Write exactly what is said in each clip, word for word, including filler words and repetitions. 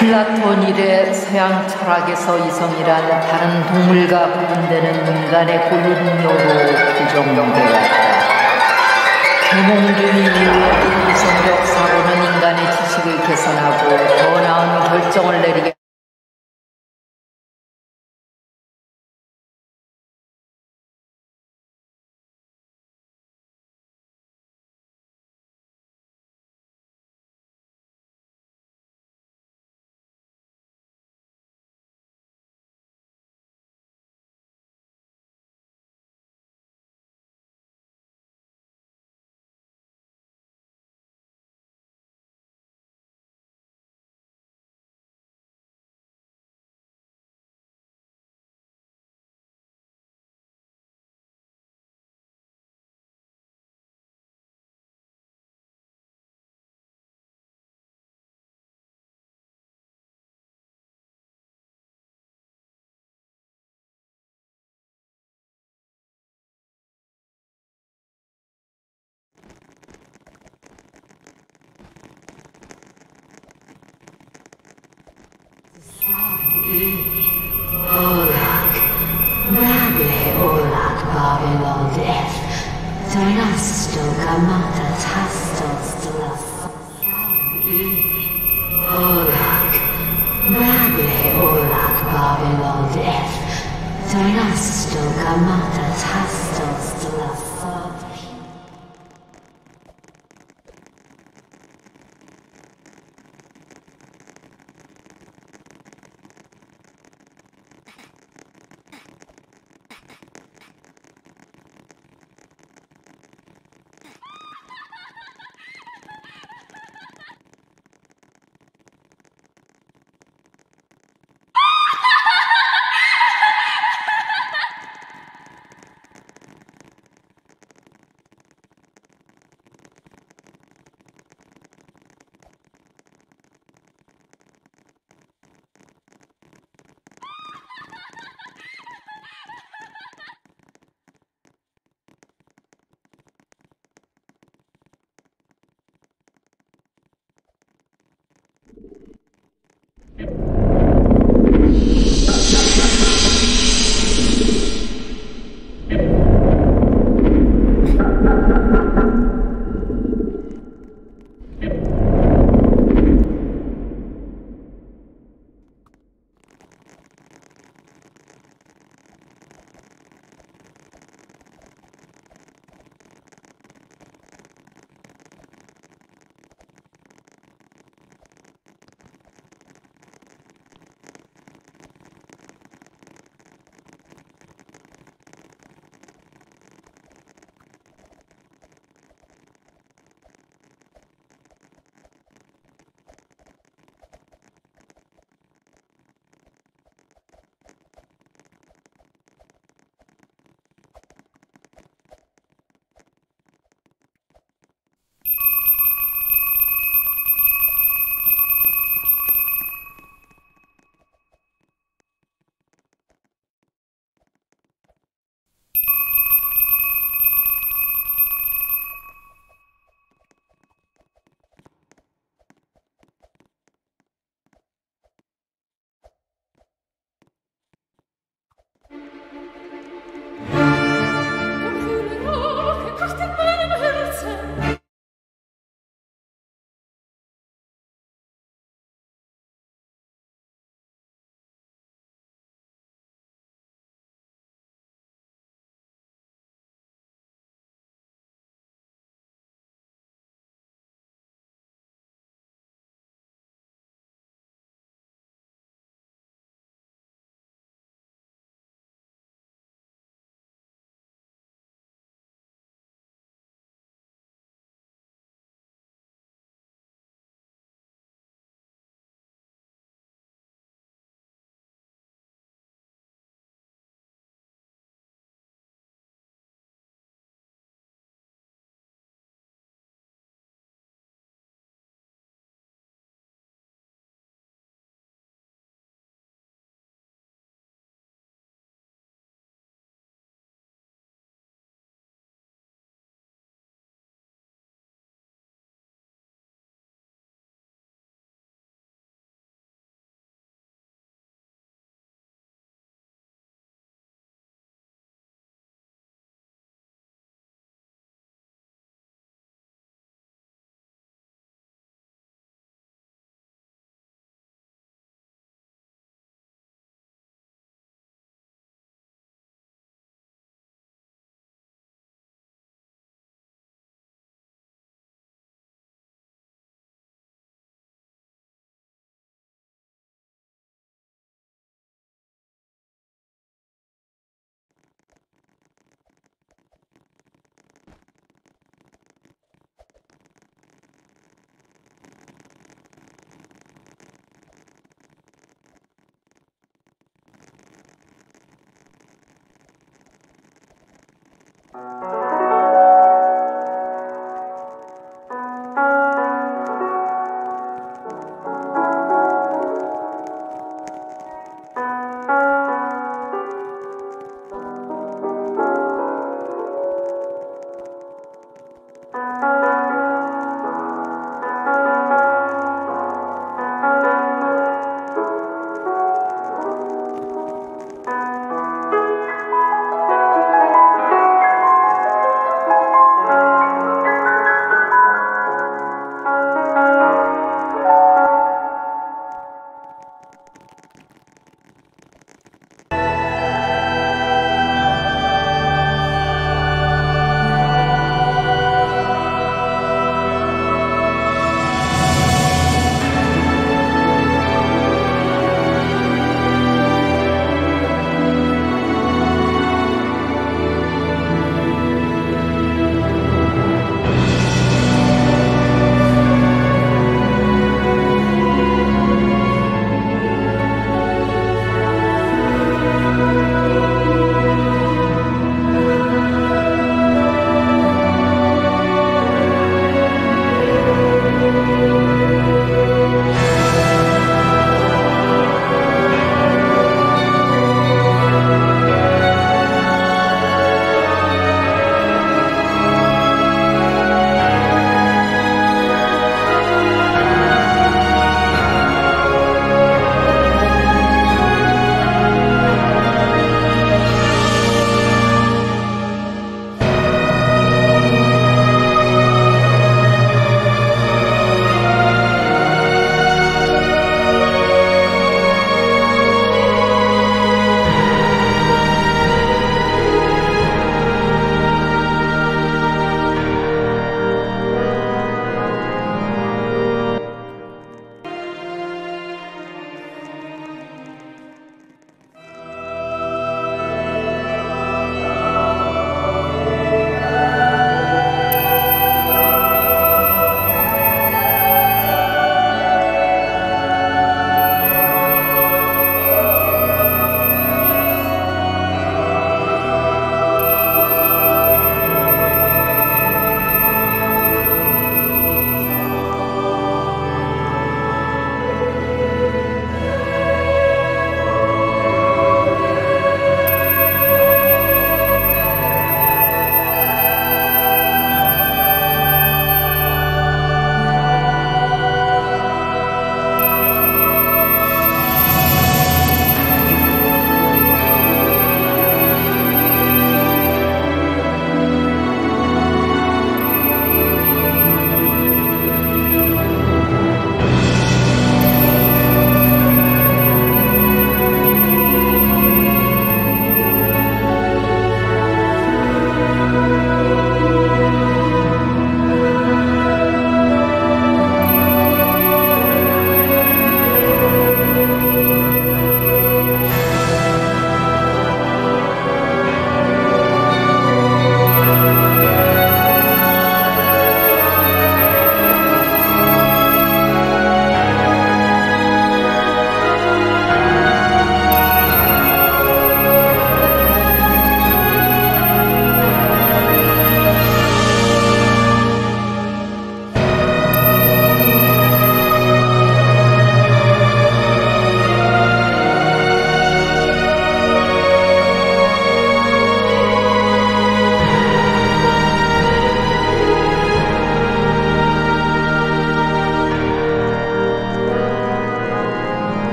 플라톤 이래 서양 철학에서 이성이란 다른 동물과 구분되는 인간의 고유능력으로 규정되었다. 개몽주의 이후에 이성적 사고는 인간의 지식을 개선하고 더 나은 결정을 내리게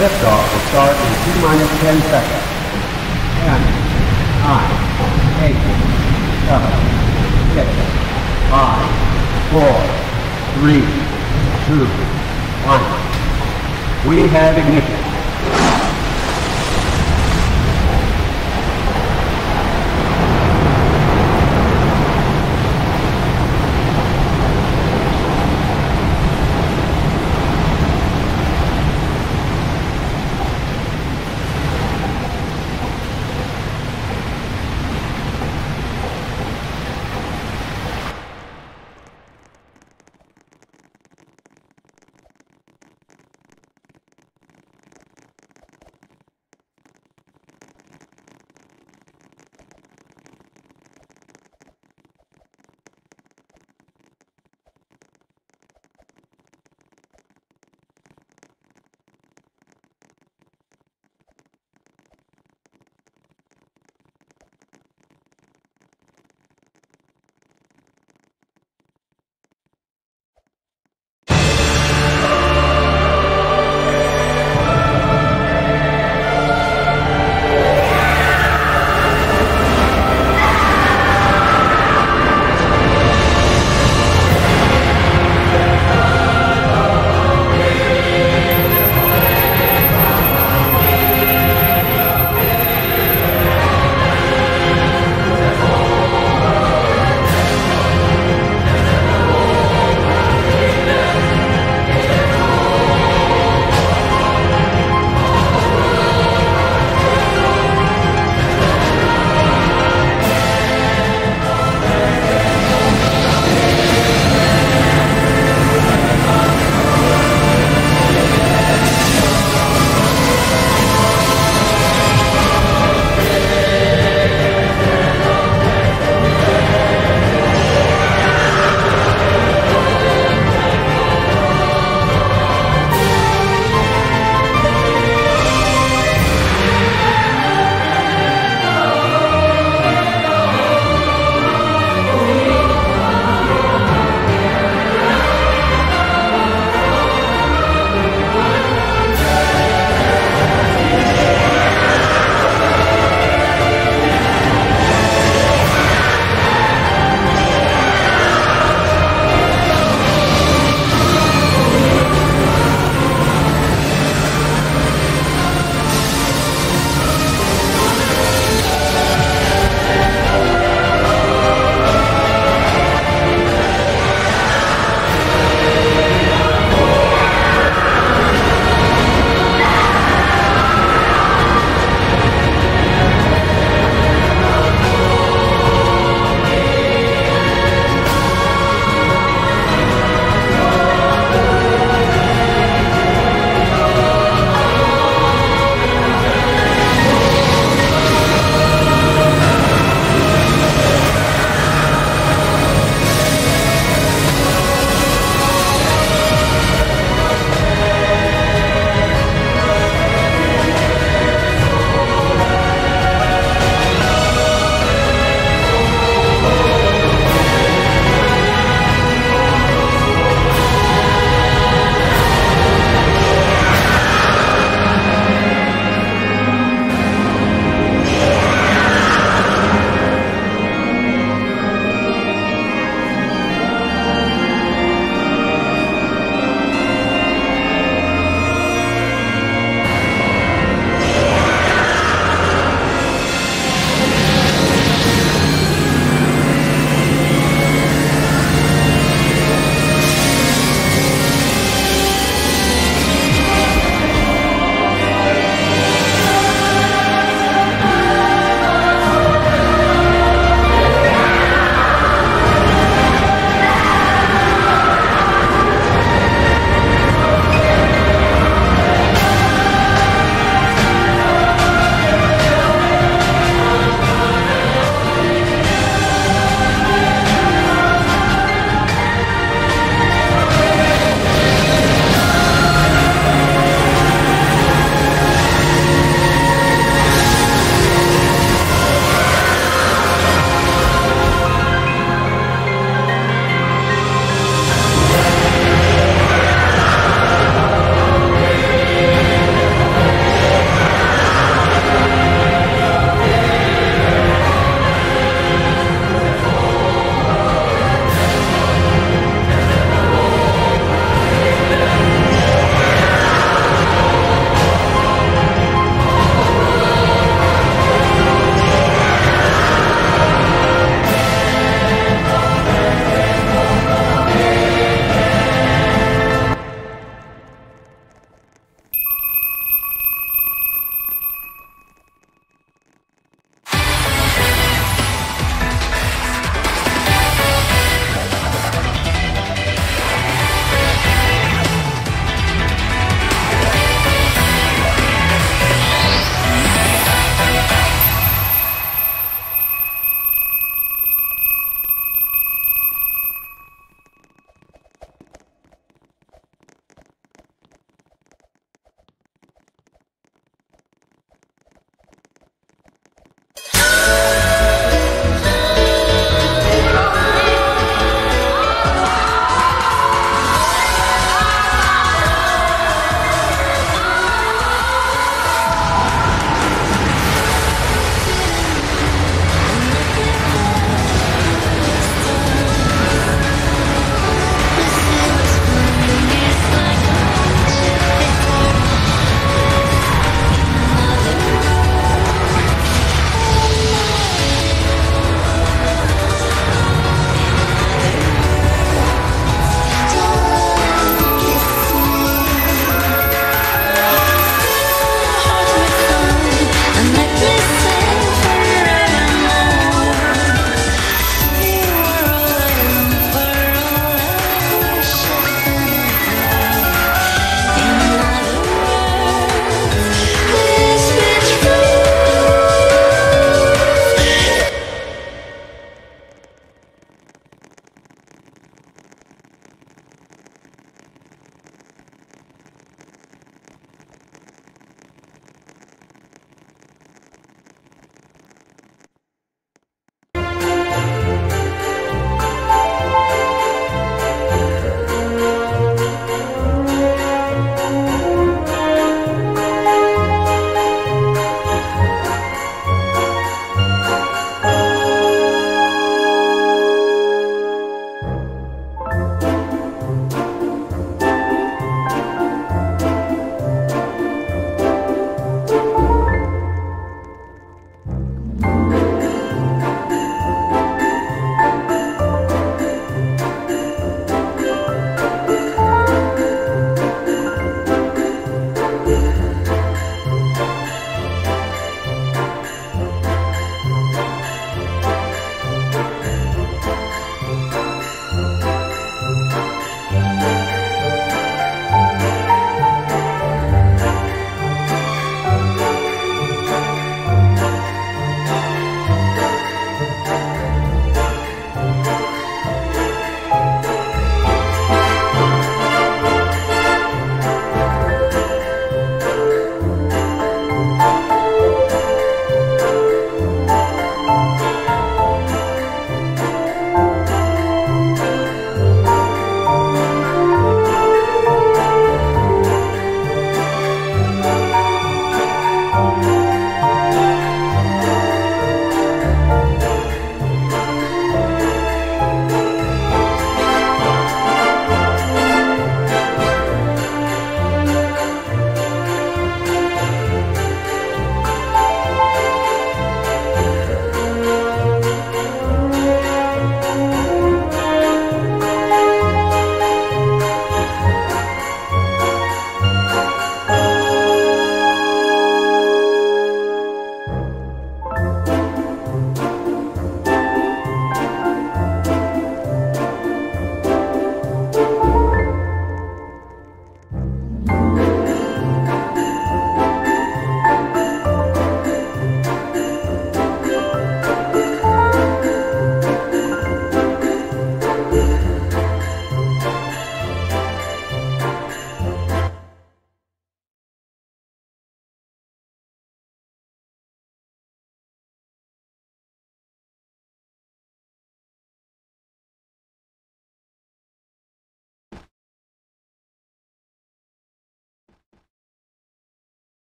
liftoff will start in T minus ten seconds. ten, nine, eight, seven, six, five, four, three, two, one. We have ignition.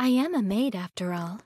I am a maid after all.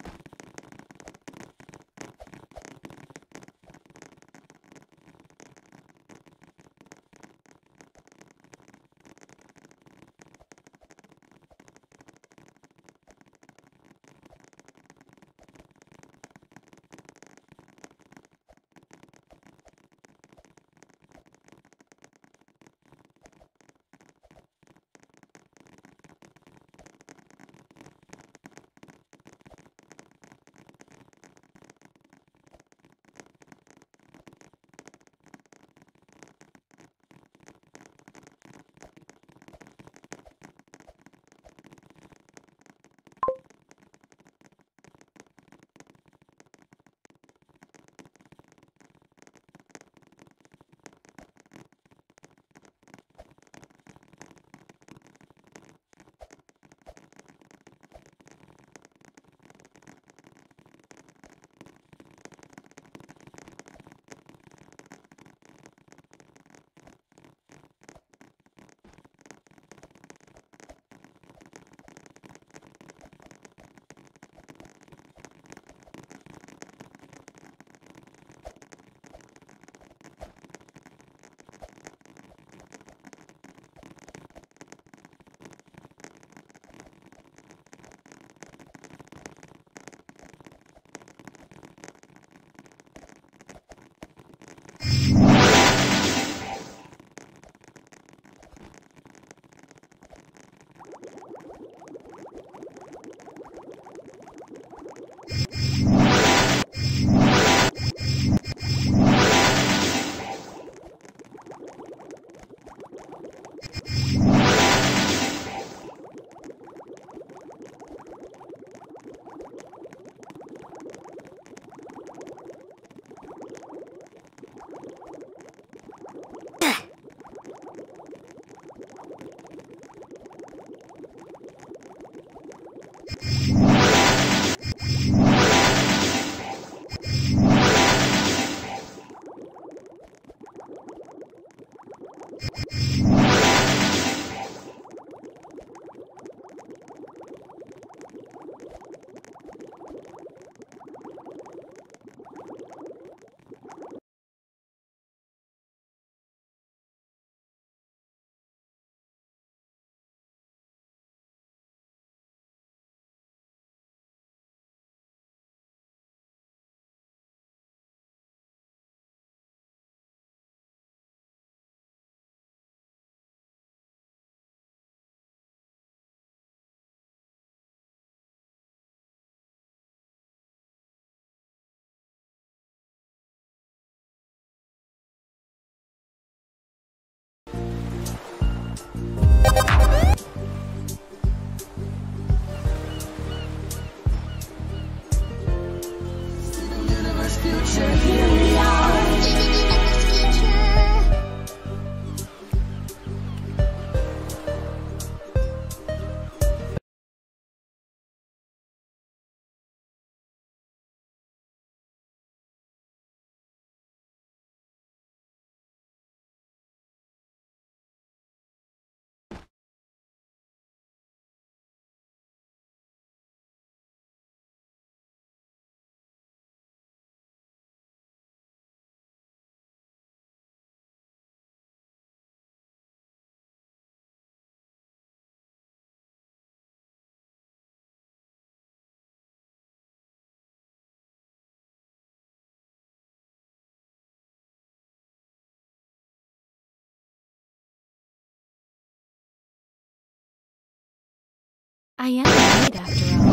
I am a maid after all.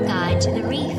your guide to the reef.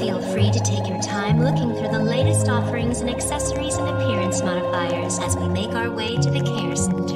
Feel free to take your time looking through the latest offerings and accessories and appearance modifiers as we make our way to the Care Center.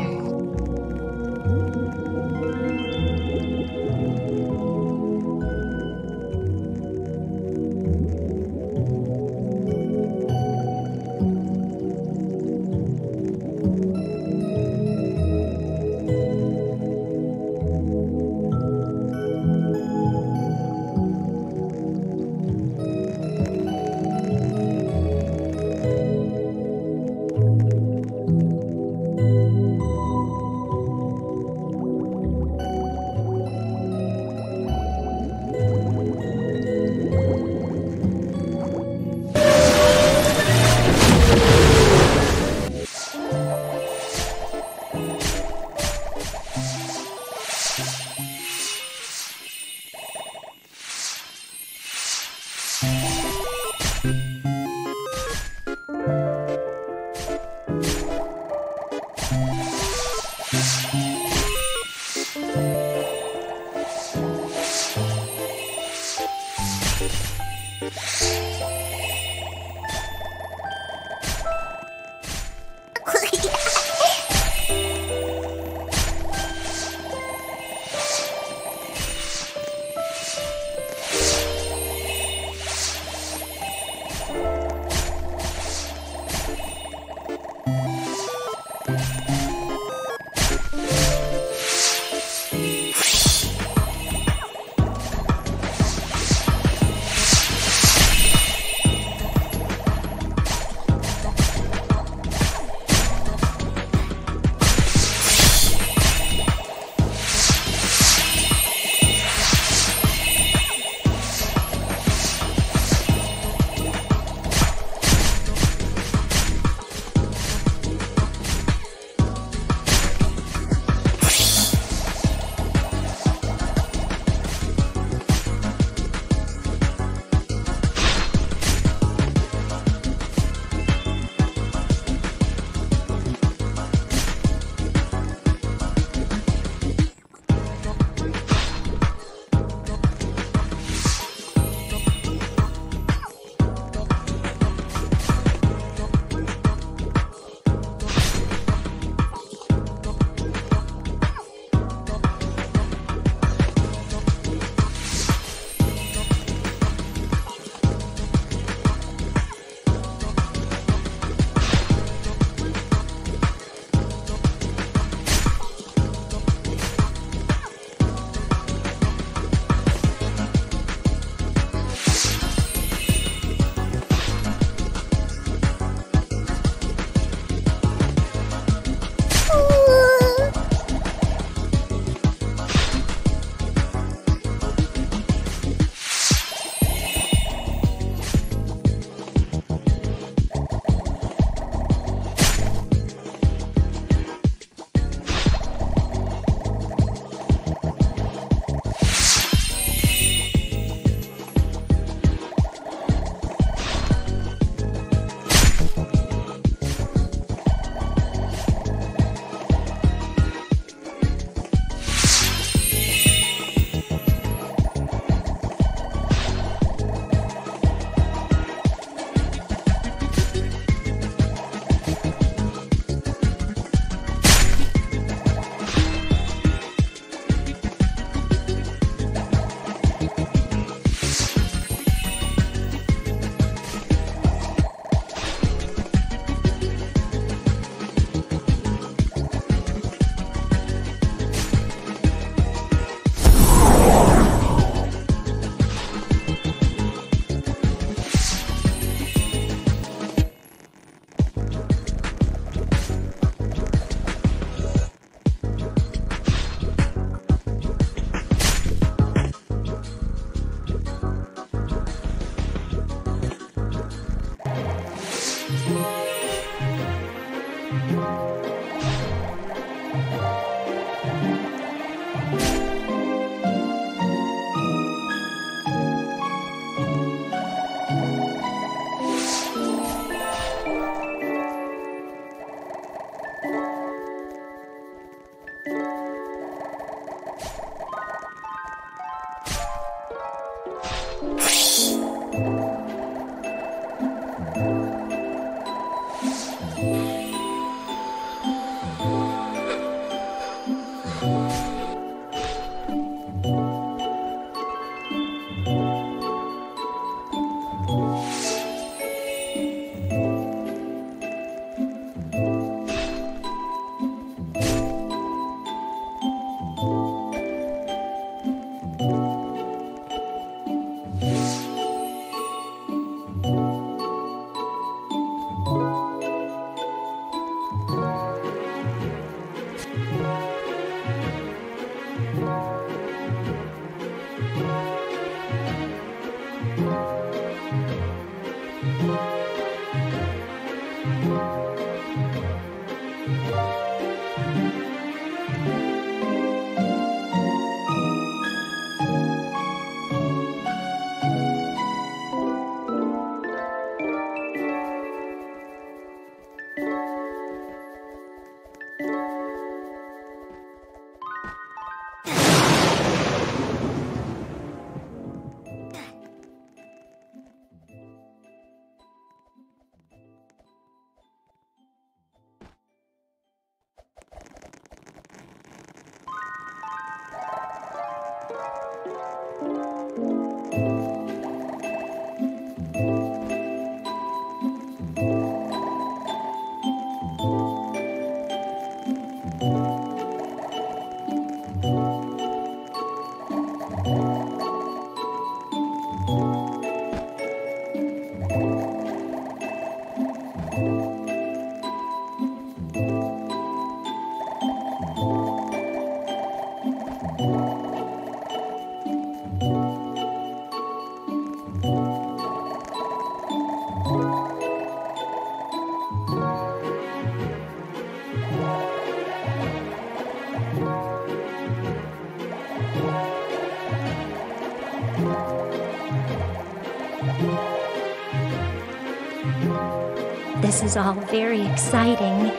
This is all very exciting.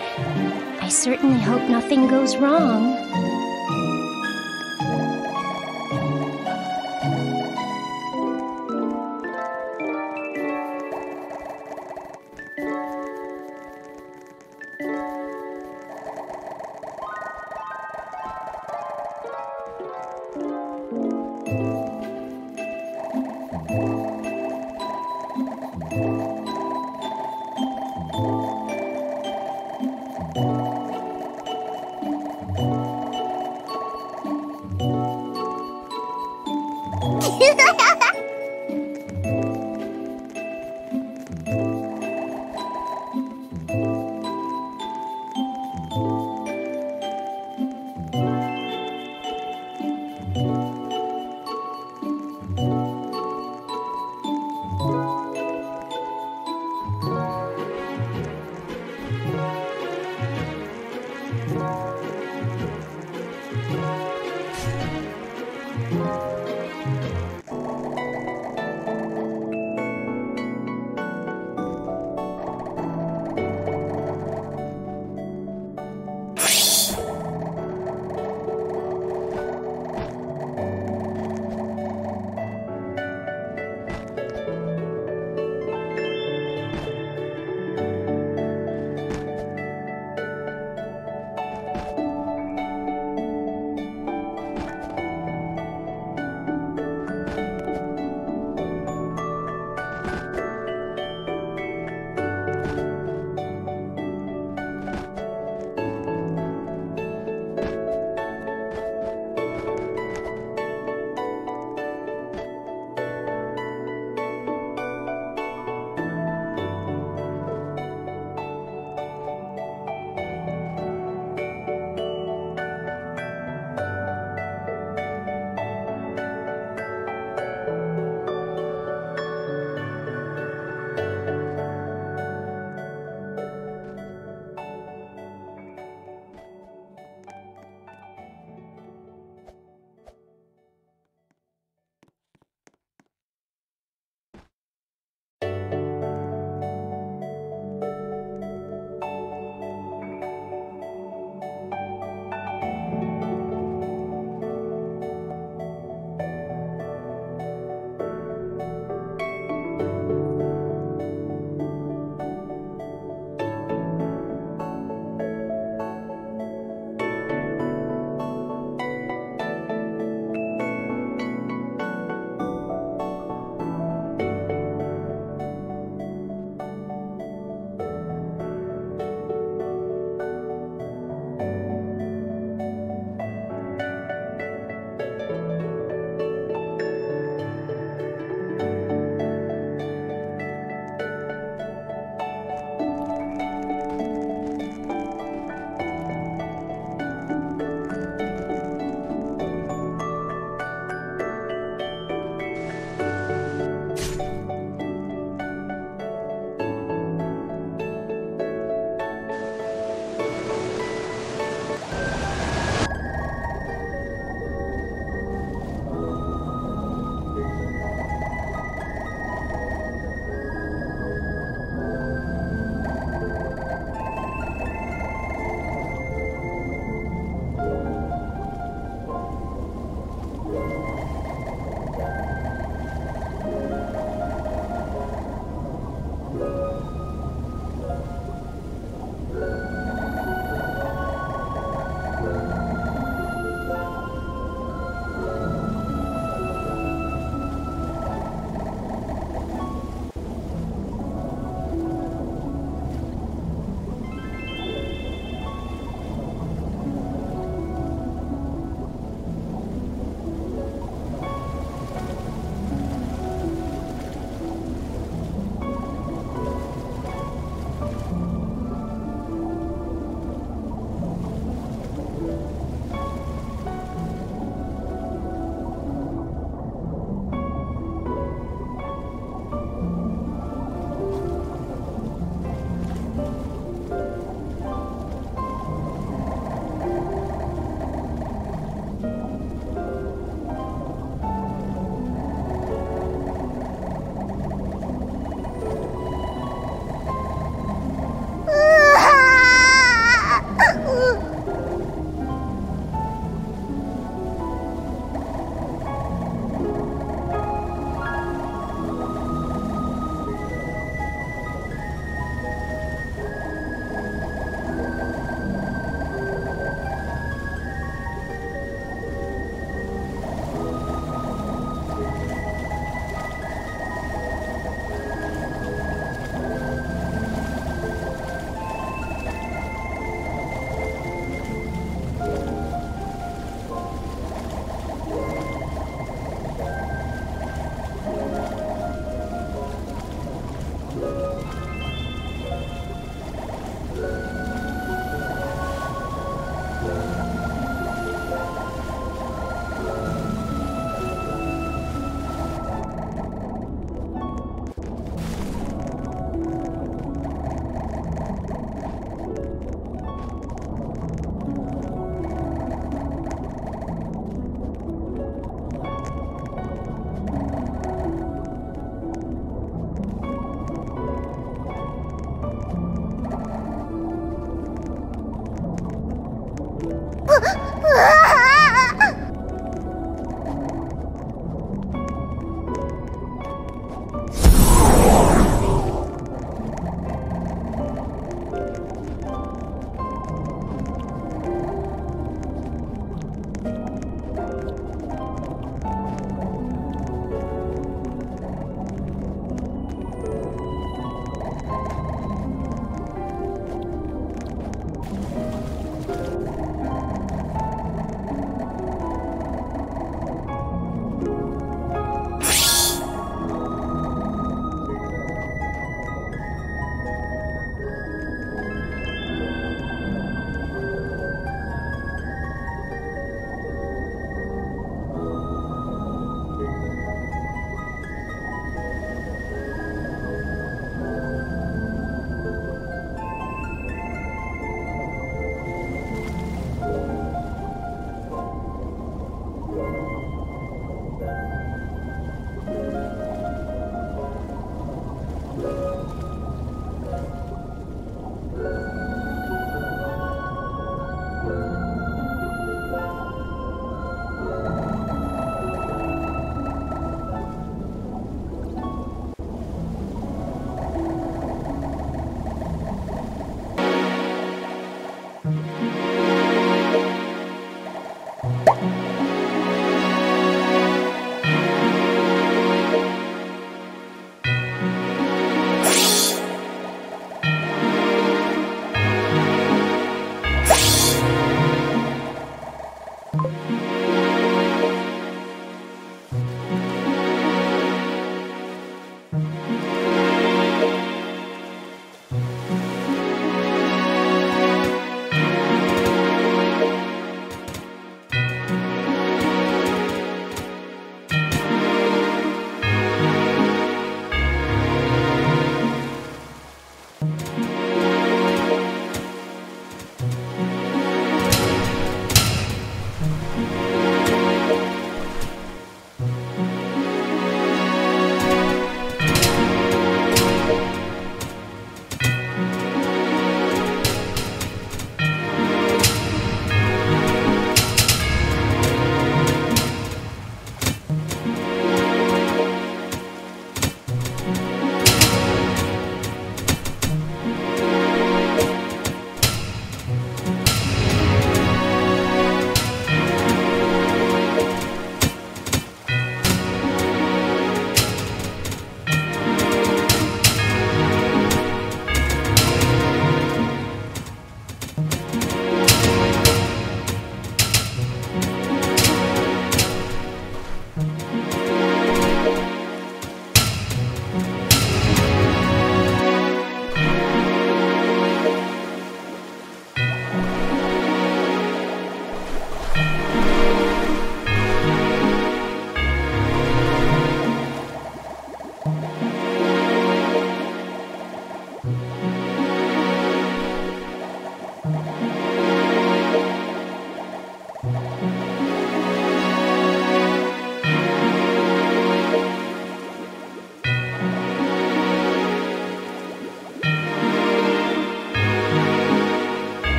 I certainly hope nothing goes wrong.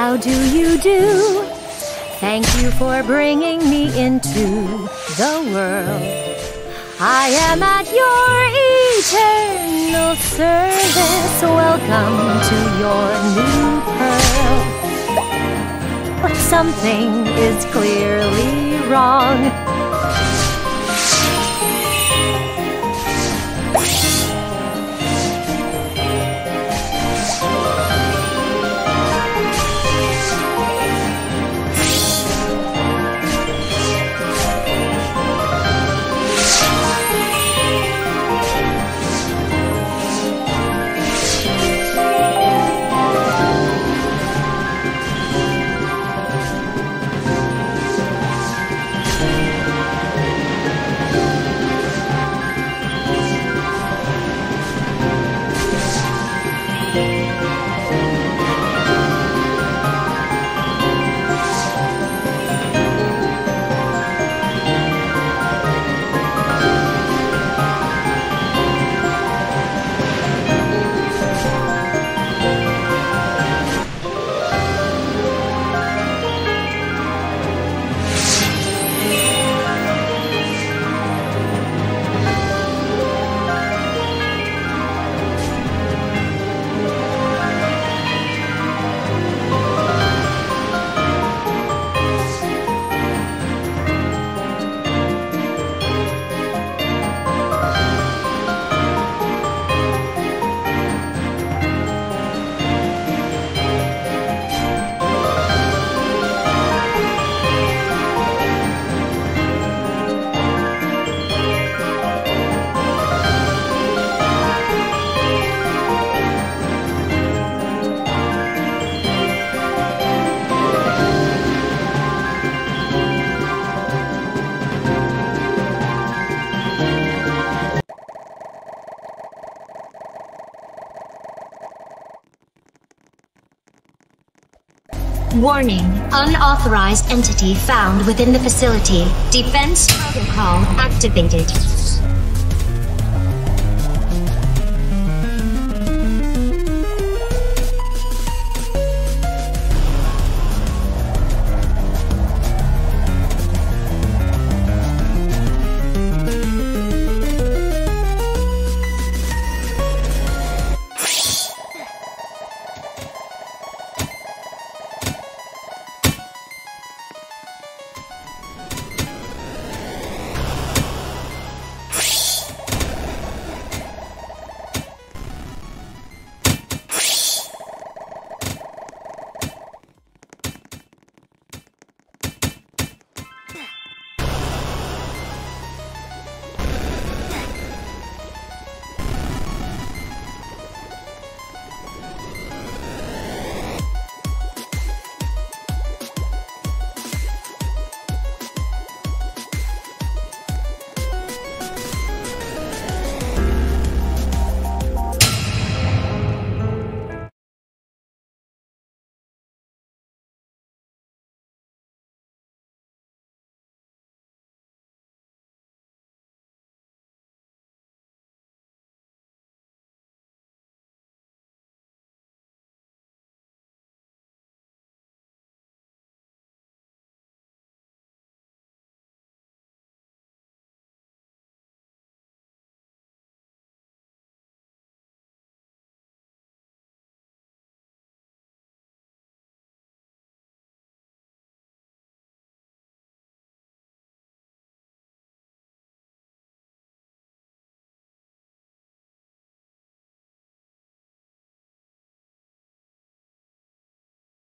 How do you do? Thank you for bringing me into the world. I am at your eternal service. Welcome to your new pearl. But something is clearly wrong. Warning. Unauthorized entity found within the facility. Defense protocol activated.